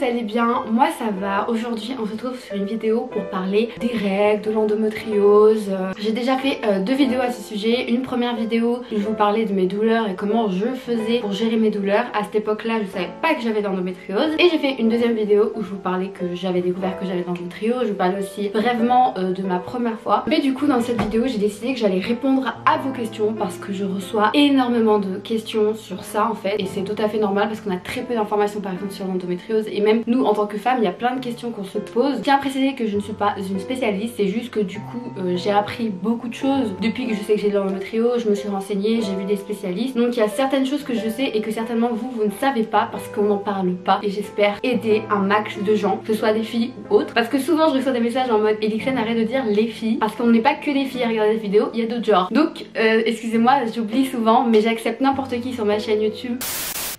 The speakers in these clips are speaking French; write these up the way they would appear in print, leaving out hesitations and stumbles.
vous allez bien? Moi ça va. Aujourd'hui on se retrouve sur une vidéo pour parler des règles, de l'endométriose. J'ai déjà fait deux vidéos à ce sujet. Une première vidéo où je vous parlais de mes douleurs et comment je faisais pour gérer mes douleurs. À cette époque là je savais pas que j'avais d'endométriose. Et j'ai fait une deuxième vidéo où je vous parlais que j'avais découvert que j'avais d'endométriose. Je vous parle aussi brièvement de ma première fois. Mais du coup dans cette vidéo j'ai décidé que j'allais répondre à vos questions parce que je reçois énormément de questions sur ça en fait. Et c'est tout à fait normal parce qu'on a très peu d'informations par exemple sur l'endométriose. Et même nous en tant que femmes il y a plein de questions qu'on se pose. Bien préciser que je ne suis pas une spécialiste, c'est juste que du coup j'ai appris beaucoup de choses depuis que je sais que j'ai de l'endométriose. Je me suis renseignée, j'ai vu des spécialistes, donc il y a certaines choses que je sais et que certainement vous ne savez pas parce qu'on n'en parle pas. Et j'espère aider un max de gens, que ce soit des filles ou autres, parce que souvent je reçois des messages en mode Elixène arrête de dire les filles, parce qu'on n'est pas que les filles à regarder cette vidéo, il y a d'autres genres. Donc excusez-moi, j'oublie souvent, mais j'accepte n'importe qui sur ma chaîne YouTube.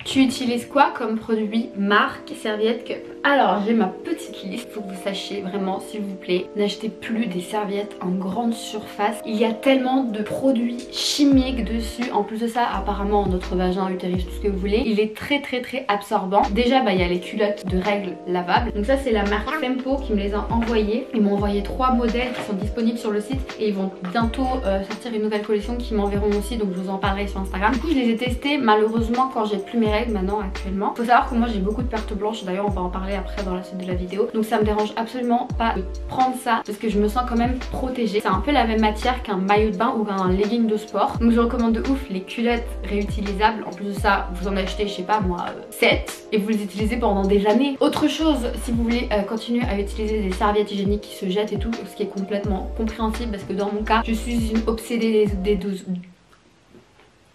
Tu utilises quoi comme produit, marque, serviette, cup? Alors j'ai ma petite liste, faut que vous sachiez vraiment s'il vous plaît, n'achetez plus des serviettes en grande surface. Il y a tellement de produits chimiques dessus, en plus de ça apparemment notre vagin, utérus, tout ce que vous voulez, il est très absorbant. Déjà bah il y a les culottes de règles lavables, donc ça c'est la marque Tempo qui me les a envoyées. Ils m'ont envoyé 3 modèles qui sont disponibles sur le site et ils vont bientôt sortir une nouvelle collection qui m'enverront aussi, donc je vous en parlerai sur Instagram. Du coup je les ai testées, malheureusement quand j'ai plus mes règles maintenant actuellement. Faut savoir que moi j'ai beaucoup de pertes blanches, d'ailleurs on va en parler après dans la suite de la vidéo, donc ça me dérange absolument pas de prendre ça parce que je me sens quand même protégée. C'est un peu la même matière qu'un maillot de bain ou qu'un legging de sport, donc je recommande de ouf les culottes réutilisables. En plus de ça vous en achetez je sais pas moi 7 et vous les utilisez pendant des années. Autre chose, si vous voulez continuer à utiliser des serviettes hygiéniques qui se jettent et tout, ce qui est complètement compréhensible parce que dans mon cas je suis une obsédée des douze.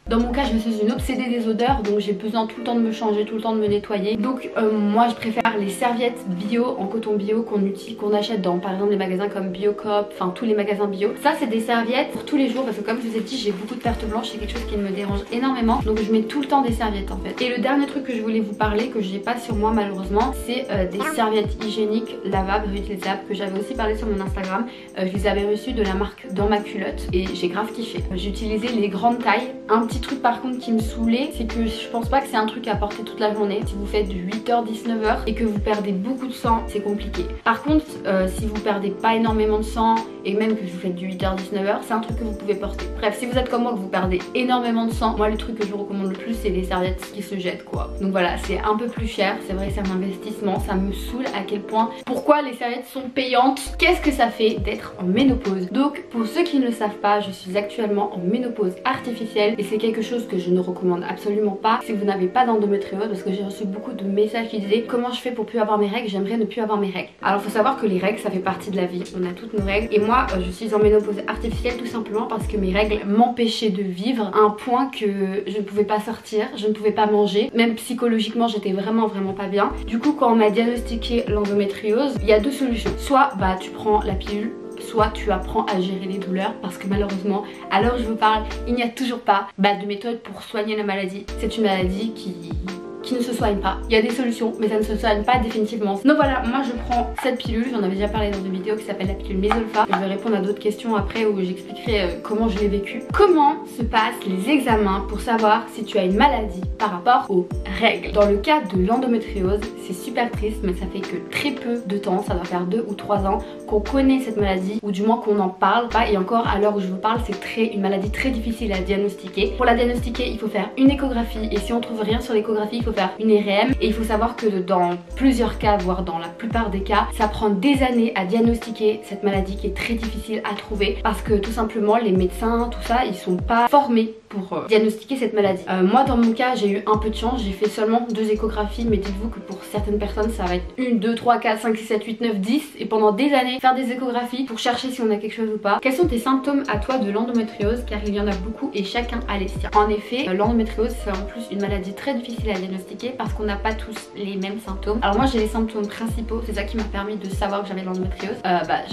Dans mon cas je suis une obsédée des odeurs, donc j'ai besoin tout le temps de me changer, tout le temps de me nettoyer. Donc moi je préfère les serviettes bio, en coton bio qu'on achète dans par exemple des magasins comme Biocoop, enfin tous les magasins bio. Ça c'est des serviettes pour tous les jours parce que comme je vous ai dit j'ai beaucoup de pertes blanches, c'est quelque chose qui me dérange énormément. Donc je mets tout le temps des serviettes en fait. Et le dernier truc que je voulais vous parler, que j'ai pas sur moi malheureusement, c'est des serviettes hygiéniques lavables, réutilisables, que j'avais aussi parlé sur mon Instagram. Je les avais reçues de la marque Dans Ma Culotte et j'ai grave kiffé. J'ai utilisé les grandes tailles. Un petit truc par contre qui me saoulait, c'est que je pense pas que c'est un truc à porter toute la journée. Si vous faites de 8h-19h et que vous perdez beaucoup de sang, c'est compliqué. Par contre si vous perdez pas énormément de sang et même que vous faites du 8h-19h, c'est un truc que vous pouvez porter. Bref, si vous êtes comme moi que vous perdez énormément de sang, moi le truc que je vous recommande le plus c'est les serviettes qui se jettent quoi. Donc voilà, c'est un peu plus cher, c'est vrai, c'est un investissement. Ça me saoule à quel point, pourquoi les serviettes sont payantes, qu'est-ce que ça fait d'être en ménopause. Donc pour ceux qui ne le savent pas, je suis actuellement en ménopause artificielle et c'est quelque chose que je ne recommande absolument pas si vous n'avez pas d'endométriose, parce que j'ai reçu beaucoup de messages qui disaient comment je fais pour plus avoir mes règles, j'aimerais ne plus avoir mes règles. Alors faut savoir que les règles ça fait partie de la vie, on a toutes nos règles et moi je suis en ménopause artificielle tout simplement parce que mes règles m'empêchaient de vivre à un point que je ne pouvais pas sortir, je ne pouvais pas manger, même psychologiquement j'étais vraiment pas bien. Du coup quand on m'a diagnostiqué l'endométriose, il y a deux solutions, soit bah tu prends la pilule, soit tu apprends à gérer les douleurs, parce que malheureusement à l'heure où je vous parle il n'y a toujours pas de méthode pour soigner la maladie. C'est une maladie qui ne se soigne pas. Il y a des solutions mais ça ne se soigne pas définitivement. Donc voilà, moi je prends cette pilule, j'en avais déjà parlé dans une vidéo qui s'appelle la pilule Mesolfa. Je vais répondre à d'autres questions après où j'expliquerai comment je l'ai vécu. Comment se passent les examens pour savoir si tu as une maladie par rapport aux règles? Dans le cas de l'endométriose, c'est super triste mais ça fait que très peu de temps, ça doit faire 2 ou 3 ans qu'on connaît cette maladie, ou du moins qu'on en parle pas. Et encore à l'heure où je vous parle, c'est une maladie très difficile à diagnostiquer. Pour la diagnostiquer il faut faire une échographie et si on trouve rien sur l'échographie il faut faire une IRM, et il faut savoir que dans plusieurs cas, voire dans la plupart des cas, ça prend des années à diagnostiquer cette maladie qui est très difficile à trouver parce que tout simplement les médecins, tout ça, ils sont pas formés pour diagnostiquer cette maladie. Moi dans mon cas j'ai eu un peu de chance, j'ai fait seulement 2 échographies, mais dites-vous que pour certaines personnes ça va être 1, 2, 3, 4, 5, 6, 7, 8, 9, 10 et pendant des années faire des échographies pour chercher si on a quelque chose ou pas. Quels sont tes symptômes à toi de l'endométriose, car il y en a beaucoup et chacun a les siens. En effet l'endométriose c'est en plus une maladie très difficile à diagnostiquer parce qu'on n'a pas tous les mêmes symptômes. Alors moi j'ai les symptômes principaux, c'est ça qui m'a permis de savoir que j'avais de l'endométriose.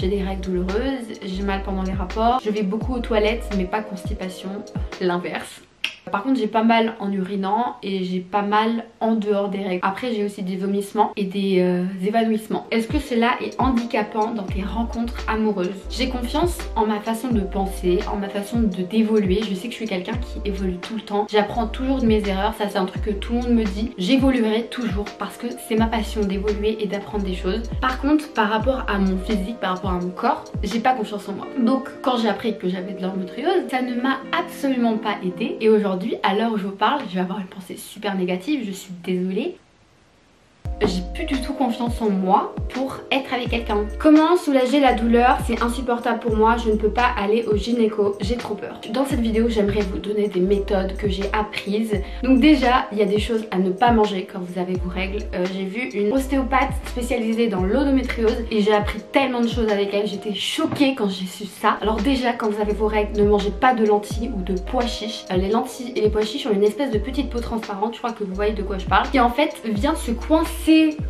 J'ai des règles douloureuses, j'ai mal pendant les rapports, je vais beaucoup aux toilettes mais pas constipation, l'inverse. Par contre j'ai pas mal en urinant et j'ai pas mal en dehors des règles. Après j'ai aussi des vomissements et des évanouissements. Est-ce que cela est handicapant dans tes rencontres amoureuses? J'ai confiance en ma façon de penser, en ma façon d'évoluer. Je sais que je suis quelqu'un qui évolue tout le temps. J'apprends toujours de mes erreurs, ça c'est un truc que tout le monde me dit. J'évoluerai toujours parce que c'est ma passion d'évoluer et d'apprendre des choses. Par contre par rapport à mon physique, par rapport à mon corps, j'ai pas confiance en moi. Donc quand j'ai appris que j'avais de l'endométriose, ça ne m'a absolument pas aidée. Et aujourd'hui, à l'heure où je vous parle, je vais avoir une pensée super négative, je suis désolée. J'ai plus du tout confiance en moi pour être avec quelqu'un. Comment soulager la douleur? C'est insupportable pour moi, je ne peux pas aller au gynéco, j'ai trop peur. Dans cette vidéo, j'aimerais vous donner des méthodes que j'ai apprises. Donc déjà, il y a des choses à ne pas manger quand vous avez vos règles. J'ai vu une ostéopathe spécialisée dans l'endométriose et j'ai appris tellement de choses avec elle. J'étais choquée quand j'ai su ça. Alors déjà, quand vous avez vos règles, ne mangez pas de lentilles ou de pois chiches. Les lentilles et les pois chiches ont une espèce de petite peau transparente, je crois que vous voyez de quoi je parle, qui en fait vient se coincer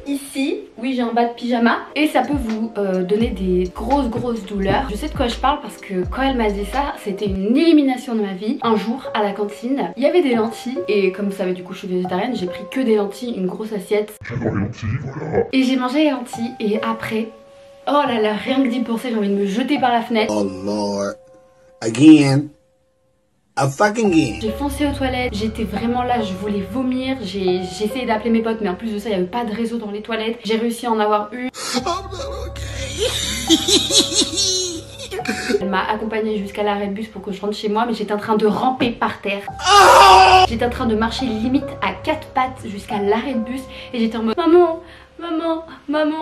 ici, oui j'ai un bas de pyjama, et ça peut vous donner des grosses douleurs. Je sais de quoi je parle parce que quand elle m'a dit ça, c'était une illumination de ma vie. Un jour à la cantine, il y avait des lentilles et comme vous savez du coup je suis végétarienne, j'ai pris que des lentilles, une grosse assiette. J'adore les lentilles, voilà. Et j'ai mangé les lentilles et après, oh là là, rien que d'y penser j'ai envie de me jeter par la fenêtre. Oh Lord, again. J'ai foncé aux toilettes, j'étais vraiment là, je voulais vomir, j'ai essayé d'appeler mes potes mais en plus de ça il n'y avait pas de réseau dans les toilettes. J'ai réussi à en avoir une. Elle m'a accompagnée jusqu'à l'arrêt de bus pour que je rentre chez moi, mais j'étais en train de ramper par terre. J'étais en train de marcher limite à 4 pattes jusqu'à l'arrêt de bus et j'étais en mode maman, maman, maman.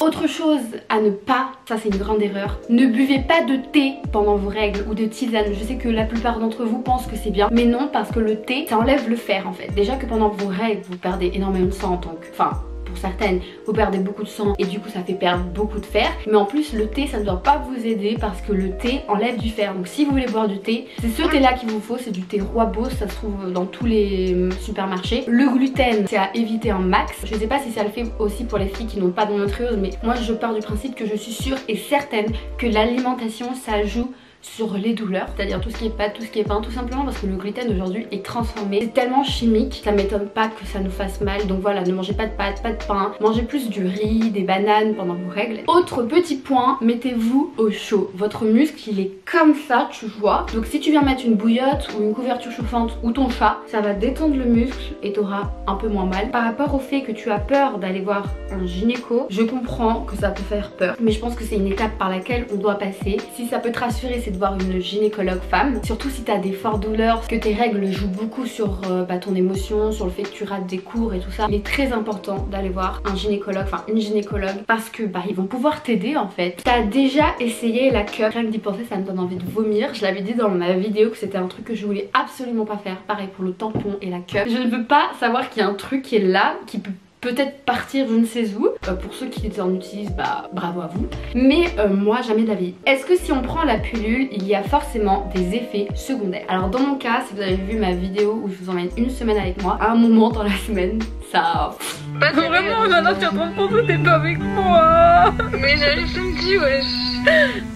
Autre chose à ne pas, ça c'est une grande erreur, ne buvez pas de thé pendant vos règles ou de tisane. Je sais que la plupart d'entre vous pensent que c'est bien, mais non, parce que le thé, ça enlève le fer en fait. Déjà que pendant vos règles, vous perdez énormément de sang en tant que... Enfin, pour certaines, vous perdez beaucoup de sang et du coup ça fait perdre beaucoup de fer. Mais en plus, le thé, ça ne doit pas vous aider parce que le thé enlève du fer. Donc si vous voulez boire du thé, c'est ce thé-là qu'il vous faut, c'est du thé Rooibos, ça se trouve dans tous les supermarchés. Le gluten, c'est à éviter en max. Je sais pas si ça le fait aussi pour les filles qui n'ont pas d'endométriose, mais moi je pars du principe que je suis sûre et certaine que l'alimentation, ça joue sur les douleurs, c'est-à-dire tout ce qui est pâte, tout ce qui est pain, tout simplement parce que le gluten aujourd'hui est transformé, c'est tellement chimique, ça m'étonne pas que ça nous fasse mal. Donc voilà, ne mangez pas de pâtes, pas de pain, mangez plus du riz, des bananes pendant vos règles. Autre petit point, mettez-vous au chaud. Votre muscle il est comme ça, tu vois, donc si tu viens mettre une bouillotte ou une couverture chauffante ou ton chat, ça va détendre le muscle et t'auras un peu moins mal. Par rapport au fait que tu as peur d'aller voir un gynéco, je comprends que ça peut faire peur, mais je pense que c'est une étape par laquelle on doit passer. Si ça peut te rassurer, c'est de voir une gynécologue femme, surtout si t'as des fortes douleurs, que tes règles jouent beaucoup sur ton émotion, sur le fait que tu rates des cours et tout ça. Il est très important d'aller voir un gynécologue, enfin une gynécologue, parce que ils vont pouvoir t'aider en fait. T'as déjà essayé la cup? Rien que d'y penser ça me donne envie de vomir. Je l'avais dit dans ma vidéo que c'était un truc que je voulais absolument pas faire, pareil pour le tampon et la cup. Je ne veux pas savoir qu'il y a un truc qui est là, qui peut peut-être partir je ne sais où. Pour ceux qui en utilisent, bravo à vous. Mais moi, jamais de la vie. Est-ce que si on prend la pilule, il y a forcément des effets secondaires? Alors dans mon cas, si vous avez vu ma vidéo où je vous emmène une semaine avec moi, à un moment dans la semaine, ça... Parce que vraiment, maintenant tu es en train de penser, t'es pas avec moi. Mais j'arrive, je me dis, wesh.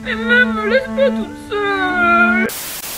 Mais même, laisse pas toute seule.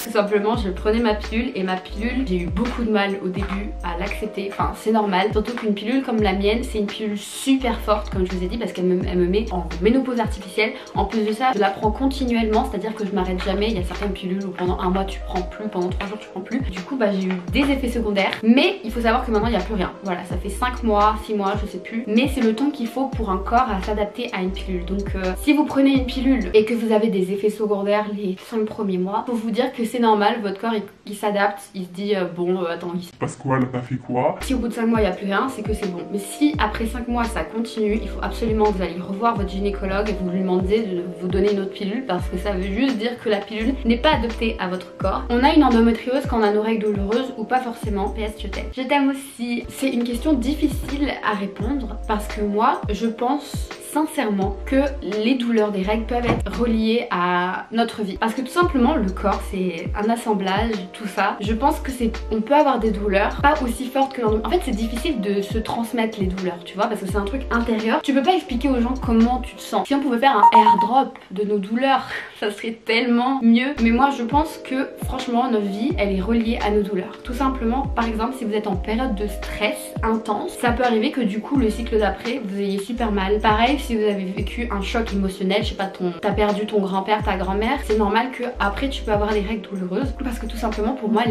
Tout simplement, je prenais ma pilule et ma pilule, j'ai eu beaucoup de mal au début à l'accepter, enfin c'est normal, surtout qu'une pilule comme la mienne, c'est une pilule super forte comme je vous ai dit, parce qu'elle me met en ménopause artificielle. En plus de ça, je la prends continuellement, c'est à dire que je m'arrête jamais. Il y a certaines pilules où pendant un mois tu prends plus, pendant 3 jours tu prends plus, du coup j'ai eu des effets secondaires, mais il faut savoir que maintenant il n'y a plus rien. Voilà, ça fait 5 mois, 6 mois, je sais plus, mais c'est le temps qu'il faut pour un corps à s'adapter à une pilule. Donc si vous prenez une pilule et que vous avez des effets secondaires les 5 premiers mois, faut vous dire que c'est normal, votre corps il s'adapte, il se dit bon attends, il se passe quoi là, t'as fait quoi? Si au bout de 5 mois il n'y a plus rien, c'est que c'est bon. Mais si après 5 mois ça continue, il faut absolument que vous allez revoir votre gynécologue et vous lui demandez de vous donner une autre pilule, parce que ça veut juste dire que la pilule n'est pas adaptée à votre corps. On a une endométriose quand on a nos règles douloureuses ou pas forcément. PS, je t'aime. Je t'aime aussi. C'est une question difficile à répondre parce que moi je pense sincèrement que les douleurs des règles peuvent être reliées à notre vie. Parce que tout simplement, le corps, c'est un assemblage, tout ça. Je pense que c'est, on peut avoir des douleurs pas aussi fortes que l'endurance. En fait, c'est difficile de se transmettre les douleurs, tu vois, parce que c'est un truc intérieur. Tu peux pas expliquer aux gens comment tu te sens. Si on pouvait faire un airdrop de nos douleurs, ça serait tellement mieux. Mais moi, je pense que franchement, notre vie, elle est reliée à nos douleurs. Tout simplement, par exemple, si vous êtes en période de stress intense, ça peut arriver que du coup, le cycle d'après, vous ayez super mal. Pareil, si vous avez vécu un choc émotionnel, je sais pas, t'as perdu ton grand-père, ta grand-mère, c'est normal que après tu peux avoir des règles douloureuses. Parce que tout simplement, pour moi,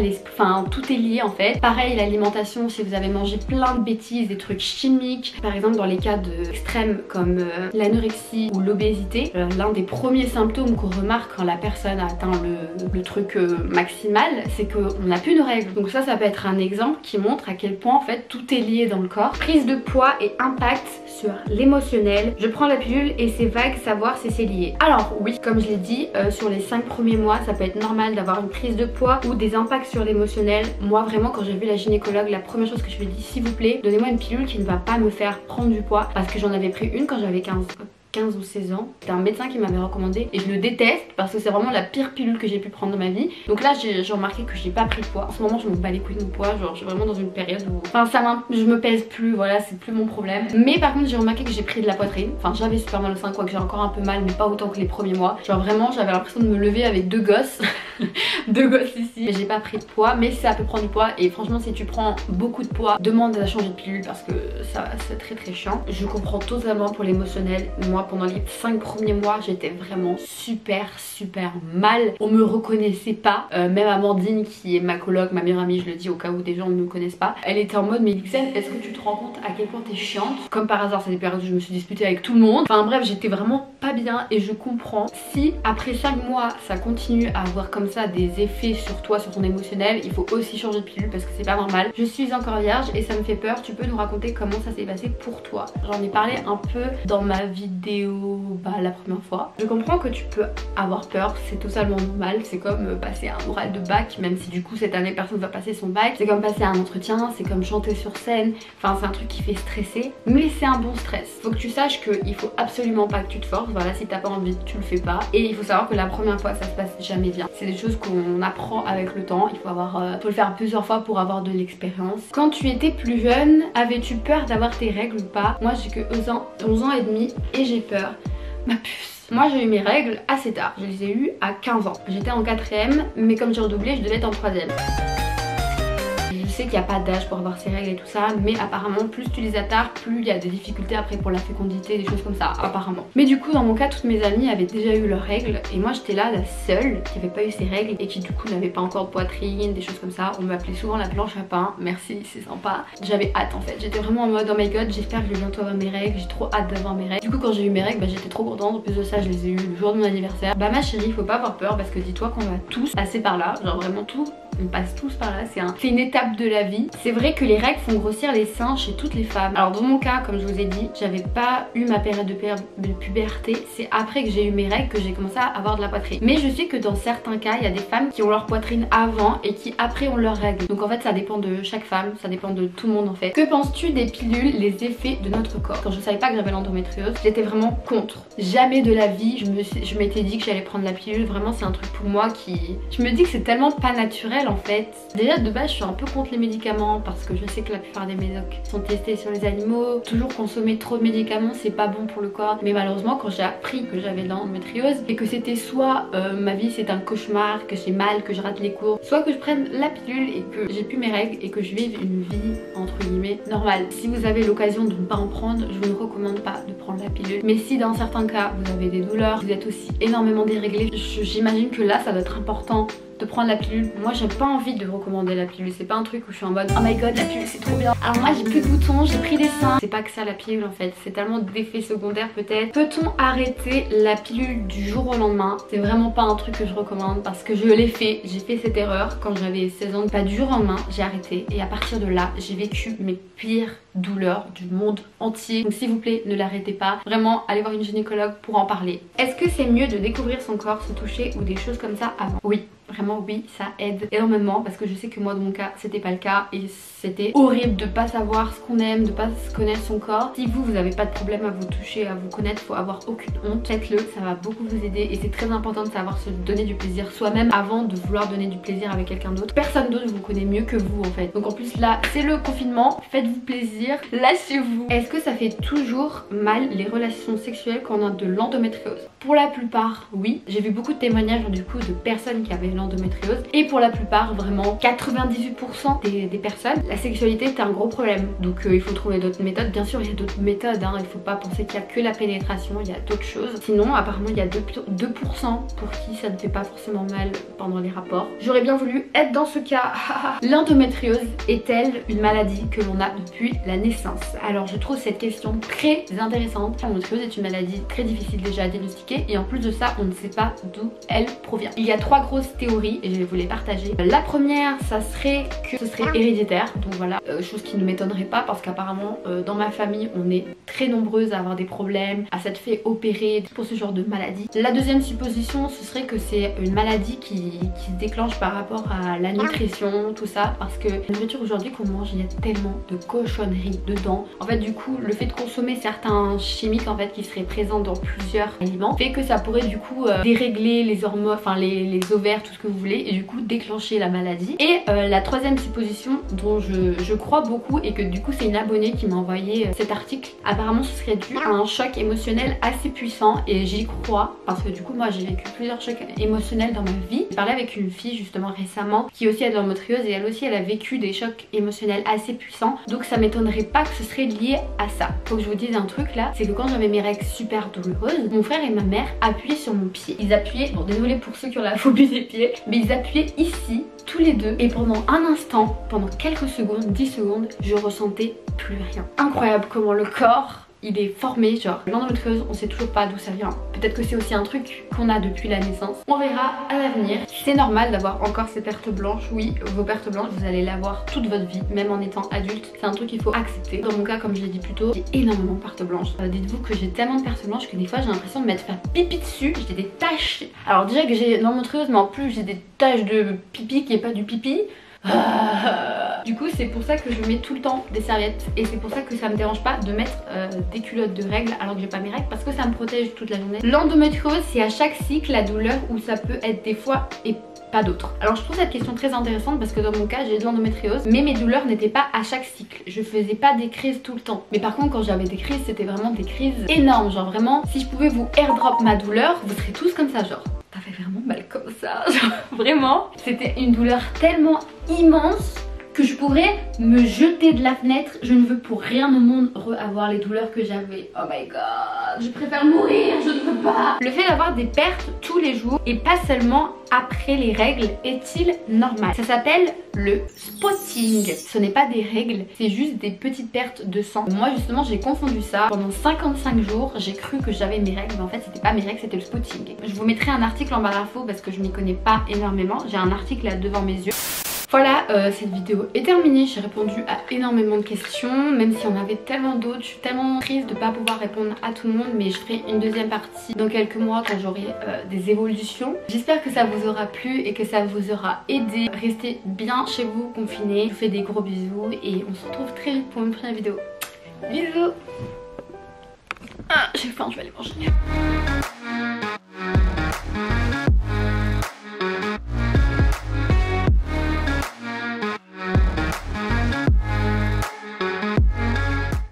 tout est lié en fait. Pareil, l'alimentation, si vous avez mangé plein de bêtises, des trucs chimiques, par exemple dans les cas d'extrêmes comme l'anorexie ou l'obésité, l'un des premiers symptômes qu'on remarque quand la personne a atteint le truc maximal, c'est qu'on n'a plus de règles. Donc ça peut être un exemple qui montre à quel point en fait tout est lié dans le corps. Prise de poids et impact sur l'émotionnel. Je prends la pilule et c'est vague savoir si c'est lié. Alors oui, comme je l'ai dit, sur les 5 premiers mois, ça peut être normal d'avoir une prise de poids ou des impacts sur l'émotionnel. Moi vraiment, quand j'ai vu la gynécologue, la première chose que je lui ai dit, s'il vous plaît, donnez-moi une pilule qui ne va pas me faire prendre du poids, parce que j'en avais pris une quand j'avais 15 ou 16 ans, c'était un médecin qui m'avait recommandé et je le déteste parce que c'est vraiment la pire pilule que j'ai pu prendre dans ma vie. Donc là j'ai remarqué que j'ai pas pris de poids. En ce moment je me bats les couilles de mon poids, genre je suis vraiment dans une période où enfin je me pèse plus, voilà, c'est plus mon problème. Mais par contre j'ai remarqué que j'ai pris de la poitrine, enfin j'avais super mal au sein, quoi, que j'ai encore un peu mal mais pas autant que les premiers mois. Genre vraiment j'avais l'impression de me lever avec deux gosses deux gosses ici. Mais j'ai pas pris de poids, mais ça peut prendre du poids et franchement si tu prends beaucoup de poids, demande à changer de pilule parce que ça c'est très très chiant. Je comprends totalement pour l'émotionnel. Moi pendant les 5 premiers mois j'étais vraiment super mal, on me reconnaissait pas, même Amandine qui est ma coloc, ma meilleure amie, je le dis au cas où des gens ne me connaissent pas, elle était en mode mais Elixène, est-ce que tu te rends compte à quel point t'es chiante? Comme par hasard c'est des périodes où je me suis disputée avec tout le monde, enfin bref j'étais vraiment pas bien et je comprends si après 5 mois ça continue à avoir comme ça des effets sur toi, sur ton émotionnel, il faut aussi changer de pilule parce que c'est pas normal. Je suis encore vierge et ça me fait peur, tu peux nous raconter comment ça s'est passé pour toi? J'en ai parlé un peu dans ma vidéo la première fois. Je comprends que tu peux avoir peur, c'est totalement normal, c'est comme passer un oral de bac, même si du coup cette année personne va passer son bac, c'est comme passer un entretien, c'est comme chanter sur scène, enfin c'est un truc qui fait stresser, mais c'est un bon stress. Faut que tu saches qu'il faut absolument pas que tu te forces, voilà, si t'as pas envie tu le fais pas, et il faut savoir que la première fois ça se passe jamais bien, c'est des choses qu'on apprend avec le temps, il faut le faire plusieurs fois pour avoir de l'expérience. Quand tu étais plus jeune, avais-tu peur d'avoir tes règles ou pas? Moi j'ai que 11 ans et demi et j'ai peur, ma puce. Moi j'ai eu mes règles assez tard, je les ai eues à 15 ans. J'étais en 4ème, mais comme j'ai redoublé, je devais être en 3ème. Je sais qu'il n'y a pas d'âge pour avoir ses règles et tout ça, mais apparemment plus tu les attardes, plus il y a des difficultés après pour la fécondité, des choses comme ça, apparemment. Mais du coup dans mon cas, toutes mes amies avaient déjà eu leurs règles et moi j'étais là la seule qui n'avait pas eu ses règles et qui du coup n'avait pas encore de poitrine, des choses comme ça. On m'appelait souvent la planche à pain, merci, c'est sympa. J'avais hâte en fait, j'étais vraiment en mode oh my god, j'espère que je vais bientôt avoir mes règles, j'ai trop hâte d'avoir mes règles. Du coup quand j'ai eu mes règles, bah, j'étais trop contente, en plus de ça je les ai eues le jour de mon anniversaire. Bah ma chérie, faut pas avoir peur parce que dis-toi qu'on va tous passer par là, genre vraiment tout. On passe tous par là, c'est une étape de la vie. C'est vrai que les règles font grossir les seins chez toutes les femmes. Alors dans mon cas, comme je vous ai dit, j'avais pas eu ma période de puberté. C'est après que j'ai eu mes règles que j'ai commencé à avoir de la poitrine. Mais je sais que dans certains cas, il y a des femmes qui ont leur poitrine avant et qui après ont leurs règles. Donc en fait, ça dépend de chaque femme, ça dépend de tout le monde en fait. Que penses-tu des pilules, les effets de notre corps? Quand je savais pas que j'avais l'endométriose, j'étais vraiment contre. Jamais de la vie, je m'étais dit que j'allais prendre la pilule. Vraiment, c'est un truc pour moi qui... Je me dis que c'est tellement pas naturel en fait. Déjà de base je suis un peu contre les médicaments parce que je sais que la plupart des médocs sont testés sur les animaux. Toujours consommer trop de médicaments, c'est pas bon pour le corps. Mais malheureusement quand j'ai appris que j'avais de l'endométriose et que c'était soit ma vie c'est un cauchemar, que j'ai mal, que je rate les cours, soit que je prenne la pilule et que j'ai plus mes règles et que je vive une vie entre guillemets normale. Si vous avez l'occasion de ne pas en prendre, je vous ne recommande pas de prendre la pilule. Mais si dans certains cas vous avez des douleurs, vous êtes aussi énormément déréglé, j'imagine que là ça doit être important de prendre la pilule. Moi j'ai pas envie de recommander la pilule, c'est pas un truc où je suis en mode oh my god la pilule c'est trop bien, alors moi j'ai plus de boutons, j'ai pris des seins. C'est pas que ça la pilule en fait, c'est tellement d'effets secondaires peut-être. Peut-on arrêter la pilule du jour au lendemain? C'est vraiment pas un truc que je recommande parce que je l'ai fait, j'ai fait cette erreur quand j'avais 16 ans, pas du jour au lendemain, j'ai arrêté et à partir de là j'ai vécu mes pires douleurs du monde entier. Donc s'il vous plaît ne l'arrêtez pas, vraiment allez voir une gynécologue pour en parler. Est-ce que c'est mieux de découvrir son corps, se toucher ou des choses comme ça avant? Oui. vraiment oui, ça aide énormément, parce que je sais que moi dans mon cas c'était pas le cas et c'était horrible de pas savoir ce qu'on aime, de pas connaître son corps. Si vous n'avez pas de problème à vous toucher, à vous connaître, faut avoir aucune honte, faites-le, ça va beaucoup vous aider et c'est très important de savoir se donner du plaisir soi-même avant de vouloir donner du plaisir avec quelqu'un d'autre. Personne d'autre vous connaît mieux que vous en fait. Donc en plus là c'est le confinement, faites-vous plaisir, lâchez-vous. Est-ce que ça fait toujours mal les relations sexuelles quand on a de l'endométriose? Pour la plupart oui, j'ai vu beaucoup de témoignages du coup de personnes qui avaient l'endométriose et pour la plupart vraiment 98% des personnes, la sexualité est un gros problème. Donc il faut trouver d'autres méthodes, bien sûr il y a d'autres méthodes, hein. Il faut pas penser qu'il y a que la pénétration, il y a d'autres choses. Sinon apparemment il y a 2% pour qui ça ne fait pas forcément mal pendant les rapports. J'aurais bien voulu être dans ce cas. L'endométriose est-elle une maladie que l'on a depuis la naissance? Alors je trouve cette question très intéressante. L'endométriose est une maladie très difficile déjà à diagnostiquer et en plus de ça on ne sait pas d'où elle provient. Il y a trois grosses théories et je vais vous les partager. La première, ça serait que ce serait héréditaire, donc voilà, chose qui ne m'étonnerait pas parce qu'apparemment dans ma famille on est très nombreuses à avoir des problèmes, à s'être fait opérer pour ce genre de maladie. La deuxième supposition, ce serait que c'est une maladie qui se déclenche par rapport à la nutrition, tout ça, parce que la nourriture aujourd'hui qu'on mange, il y a tellement de cochonneries dedans. En fait du coup le fait de consommer certains chimiques en fait qui seraient présents dans plusieurs aliments fait que ça pourrait du coup dérégler les hormones, enfin les ovaires, tout ce que vous voulez, et du coup déclencher la maladie. Et la troisième supposition dont je crois beaucoup et que du coup c'est une abonnée qui m'a envoyé cet article, apparemment ce serait dû à un choc émotionnel assez puissant et j'y crois parce que du coup moi j'ai vécu plusieurs chocs émotionnels dans ma vie. J'ai parlé avec une fille justement récemment qui aussi a de l'endométriose et elle aussi elle a vécu des chocs émotionnels assez puissants, donc ça m'étonnerait pas que ce serait lié à ça. Faut que je vous dise un truc là, c'est que quand j'avais mes règles super douloureuses, mon frère et ma mère appuyaient sur mon pied. Ils appuyaient, bon désolé pour ceux qui ont la phobie des pieds, mais ils appuyaient ici tous les deux et pendant un instant, pendant quelques secondes, 10 secondes, je ressentais plus rien. Incroyable comment le corps il est formé, genre l'endométriose on sait toujours pas d'où ça vient. Peut-être que c'est aussi un truc qu'on a depuis la naissance. On verra à l'avenir. C'est normal d'avoir encore ces pertes blanches. Oui, vos pertes blanches vous allez l'avoir toute votre vie, même en étant adulte. C'est un truc qu'il faut accepter. Dans mon cas, comme je l'ai dit plus tôt, j'ai énormément de pertes blanches. Dites-vous que j'ai tellement de pertes blanches que des fois j'ai l'impression de m'être fait pipi dessus. J'ai des taches. Alors déjà que j'ai l'endométriose, mais en plus j'ai des taches de pipi qui est pas du pipi. Du coup c'est pour ça que je mets tout le temps des serviettes et c'est pour ça que ça me dérange pas de mettre des culottes de règles alors que j'ai pas mes règles, parce que ça me protège toute la journée. L'endométriose, c'est à chaque cycle la douleur ou ça peut être des fois et pas d'autres. Alors je trouve cette question très intéressante parce que dans mon cas j'ai de l'endométriose mais mes douleurs n'étaient pas à chaque cycle, je faisais pas des crises tout le temps, mais par contre quand j'avais des crises c'était vraiment des crises énormes, genre vraiment si je pouvais vous airdrop ma douleur vous serez tous comme ça, genre ça fait vraiment mal comme ça, genre vraiment c'était une douleur tellement immense que je pourrais me jeter de la fenêtre. Je ne veux pour rien au monde re-avoir les douleurs que j'avais. Oh my god, je préfère mourir, je ne peux pas. Le fait d'avoir des pertes tous les jours et pas seulement après les règles est-il normal? Ça s'appelle le spotting. Ce n'est pas des règles, c'est juste des petites pertes de sang. Moi justement j'ai confondu ça. Pendant 55 jours j'ai cru que j'avais mes règles, mais en fait c'était pas mes règles, c'était le spotting. Je vous mettrai un article en barre info parce que je m'y connais pas énormément. J'ai un article là devant mes yeux. Voilà, cette vidéo est terminée, j'ai répondu à énormément de questions, même si on avait tellement d'autres, je suis tellement triste de ne pas pouvoir répondre à tout le monde, mais je ferai une deuxième partie dans quelques mois quand j'aurai des évolutions. J'espère que ça vous aura plu et que ça vous aura aidé. Restez bien chez vous, confinés, je vous fais des gros bisous et on se retrouve très vite pour une prochaine vidéo. Bisous. Ah, j'ai faim, je vais aller manger.